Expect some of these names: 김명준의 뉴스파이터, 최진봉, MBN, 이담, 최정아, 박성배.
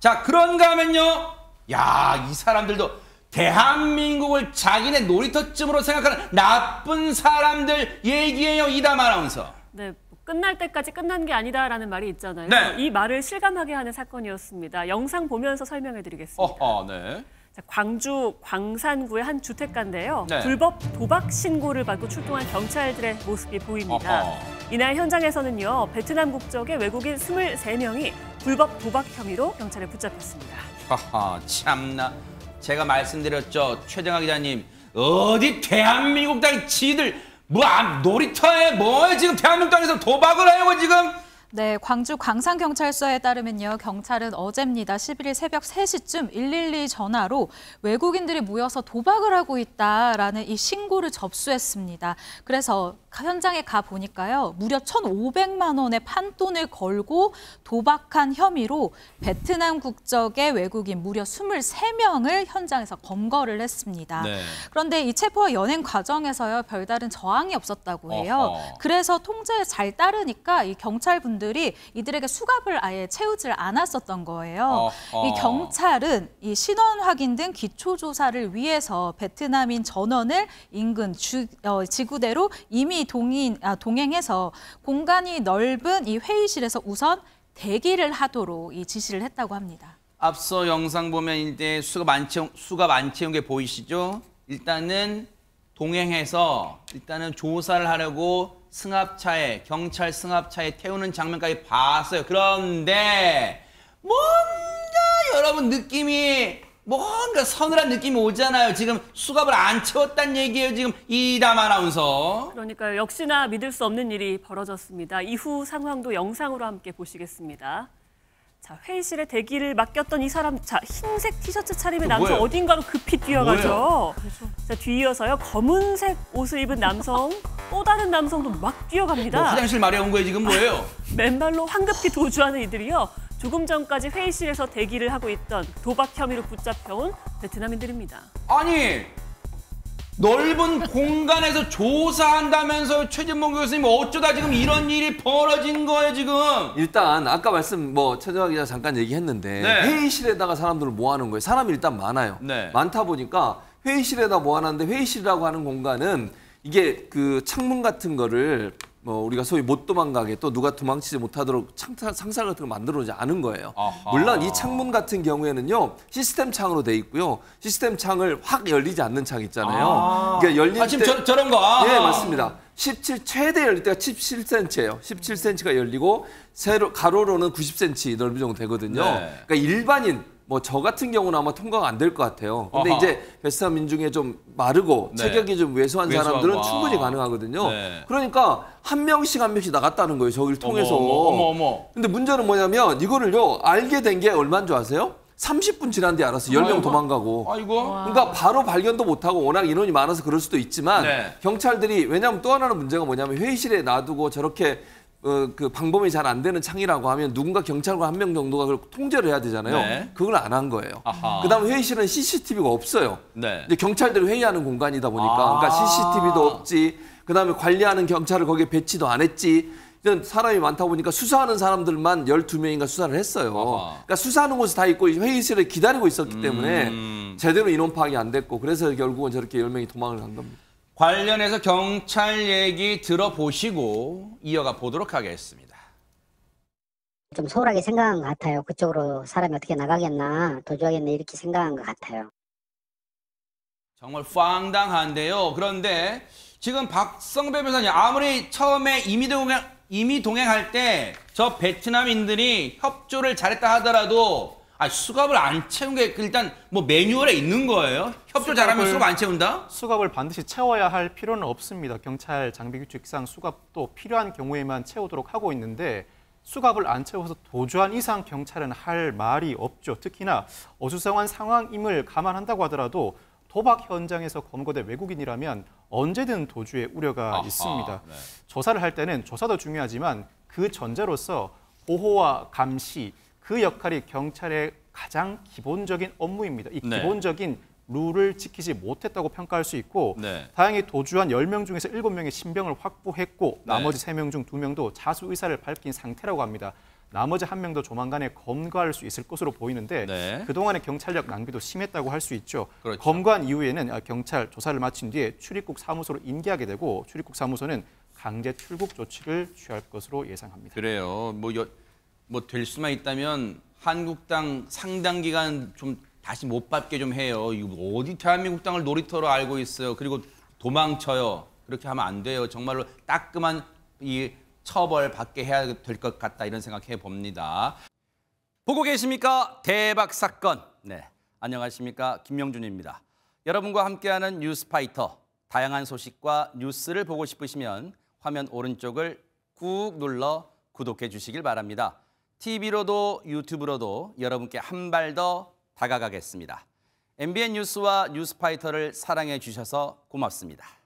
자, 그런가 하면요. 야, 이 사람들도 대한민국을 자기네 놀이터쯤으로 생각하는 나쁜 사람들 얘기예요, 이담 아나운서. 네, 끝날 때까지 끝난 게 아니다라는 말이 있잖아요. 네. 이 말을 실감하게 하는 사건이었습니다. 영상 보면서 설명해드리겠습니다. 네. 자, 광주 광산구의 한 주택가인데요. 네. 불법 도박 신고를 받고 출동한 경찰들의 모습이 보입니다. 이날 현장에서는요, 베트남 국적의 외국인 23명이 불법 도박 혐의로 경찰에 붙잡혔습니다. 참나. 제가 말씀드렸죠, 최정아 기자님. 어디 대한민국 땅에 지들 뭐 놀이터에 뭐에 지금 대한민국 땅에서 도박을 해요 지금? 네, 광주 광산경찰서에 따르면요, 경찰은 어제입니다. 11일 새벽 3시쯤 112 전화로 외국인들이 모여서 도박을 하고 있다라는 이 신고를 접수했습니다. 그래서 현장에 가보니까요, 무려 1,500만 원의 판돈을 걸고 도박한 혐의로 베트남 국적의 외국인 무려 23명을 현장에서 검거를 했습니다. 네. 그런데 이 체포와 연행 과정에서요, 별다른 저항이 없었다고 해요. 그래서 통제에 잘 따르니까 이 경찰분들 이들에게 수갑을 아예 채우질 않았었던 거예요. 이 경찰은 이 신원 확인 등 기초 조사를 위해서 베트남인 전원을 인근 지구대로 이미 동행해서 공간이 넓은 이 회의실에서 우선 대기를 하도록 이 지시를 했다고 합니다. 앞서 영상 보면 이제 수갑 안 채운 게 보이시죠? 일단은 동행해서 일단은 조사를 하려고. 승합차에, 경찰 승합차에 태우는 장면까지 봤어요. 그런데 뭔가 여러분 느낌이, 뭔가 서늘한 느낌이 오잖아요. 지금 수갑을 안 채웠다는 얘기예요, 지금 이담 아나운서. 그러니까요, 역시나 믿을 수 없는 일이 벌어졌습니다. 이후 상황도 영상으로 함께 보시겠습니다. 자, 회의실에 대기를 맡겼던 이 사람, 자, 흰색 티셔츠 차림의 남성 어딘가로 급히 뛰어가죠. 자, 뒤이어서요, 검은색 옷을 입은 남성, 또 다른 남성도 막 뛰어갑니다. 화장실 마려운 거예요, 지금 뭐예요? 맨발로 황급히 도주하는 이들이요, 조금 전까지 회의실에서 대기를 하고 있던 도박 혐의로 붙잡혀온 베트남인들입니다. 아니, 넓은 공간에서 조사한다면서 최진봉 교수님, 어쩌다 지금 이런 일이 벌어진 거예요 지금? 일단 아까 말씀 최정아 기자 잠깐 얘기했는데, 네, 회의실에다가 사람들을 모아놓은 거예요. 사람이 일단 많아요. 네. 많다 보니까 회의실에다 모아놨는데, 회의실이라고 하는 공간은 이게 그 창문 같은 거를 우리가 소위 못 도망가게, 또 누가 도망치지 못하도록 상상 같은 걸 만들어오지 않은 거예요. 물론 이 창문 같은 경우에는요, 시스템 창으로 돼 있고요. 시스템 창을 확 열리지 않는 창 있잖아요. 그러니까 열릴 때 저런 거. 네, 맞습니다. 17 최대 열릴때가 17cm예요. 17cm가 열리고 가로로는 90cm 넓이 정도 되거든요. 네. 그러니까 일반인 저 같은 경우는 아마 통과가 안 될 것 같아요. 근데 이제 베트남 민중에 좀 마르고, 네, 체격이 좀 왜소한 사람들은 충분히 가능하거든요. 네. 그러니까 한 명씩 나갔다는 거예요, 저기를 통해서. 근데 문제는 뭐냐면, 이거를요, 알게 된 게 얼마인 줄 아세요? 30분 지난 뒤에 알았어요. 10명 도망가고. 그러니까 바로 발견도 못하고, 워낙 인원이 많아서 그럴 수도 있지만, 네, 경찰들이, 왜냐하면 또 하나는 문제가 뭐냐면, 회의실에 놔두고 저렇게 그 방범이 잘 안 되는 창이라고 하면 누군가 경찰관 1명 정도가 그걸 통제를 해야 되잖아요. 네. 그걸 안 한 거예요. 그다음 회의실은 CCTV가 없어요. 네. 근데 경찰들이 회의하는 공간이다 보니까, 그러니까 CCTV도 없지, 그다음에 관리하는 경찰을 거기에 배치도 안 했지. 사람이 많다 보니까 수사하는 사람들만 12명인가 수사를 했어요. 그러니까 수사하는 곳이 다 있고 회의실에 기다리고 있었기 때문에 제대로 인원 파악이 안 됐고, 그래서 결국은 저렇게 10명이 도망을 간 겁니다. 관련해서 경찰 얘기 들어보시고 이어가 보도록 하겠습니다. 좀 소홀하게 생각한 것 같아요. 그쪽으로 사람이 어떻게 나가겠나, 도주하겠나, 이렇게 생각한 것 같아요. 정말 황당한데요. 그런데 지금 박성배 변호사님, 아무리 처음에 이미 동행할 때 저 베트남인들이 협조를 잘했다 하더라도, 수갑을 안 채운 게 일단 매뉴얼에 있는 거예요? 협조 잘하면 수갑 안 채운다? 수갑을 반드시 채워야 할 필요는 없습니다. 경찰 장비 규칙상 수갑도 필요한 경우에만 채우도록 하고 있는데, 수갑을 안 채워서 도주한 이상 경찰은 할 말이 없죠. 특히나 어수선한 상황임을 감안한다고 하더라도 도박 현장에서 검거된 외국인이라면 언제든 도주의 우려가 있습니다. 네. 조사를 할 때는 조사도 중요하지만 그 전제로서 보호와 감시, 그 역할이 경찰의 가장 기본적인 업무입니다. 이 기본적인 룰을 지키지 못했다고 평가할 수 있고, 네, 다행히 도주한 10명 중에서 7명의 신병을 확보했고, 나머지 3명 중 2명도 자수 의사를 밝힌 상태라고 합니다. 나머지 한 명도 조만간에 검거할 수 있을 것으로 보이는데 네. 그동안의 경찰력 낭비도 심했다고 할 수 있죠. 그렇죠. 검거한 이후에는 경찰 조사를 마친 뒤에 출입국 사무소로 인계하게 되고 출입국 사무소는 강제 출국 조치를 취할 것으로 예상합니다. 그래요. 뭐 될 수만 있다면 한국당 상당 기간 좀 다시 못 받게 좀 해요. 이거 어디 대한민국 당을 놀이터로 알고 있어요. 그리고 도망쳐요. 그렇게 하면 안 돼요. 정말로 따끔한 이 처벌 받게 해야 될 것 같다 이런 생각해 봅니다. 보고 계십니까? 대박 사건. 네, 안녕하십니까? 김명준입니다. 여러분과 함께하는 뉴스파이터. 다양한 소식과 뉴스를 보고 싶으시면 화면 오른쪽을 꾹 눌러 구독해 주시길 바랍니다. TV로도 유튜브로도 여러분께 한 발 더 다가가겠습니다. MBN 뉴스와 뉴스파이터를 사랑해 주셔서 고맙습니다.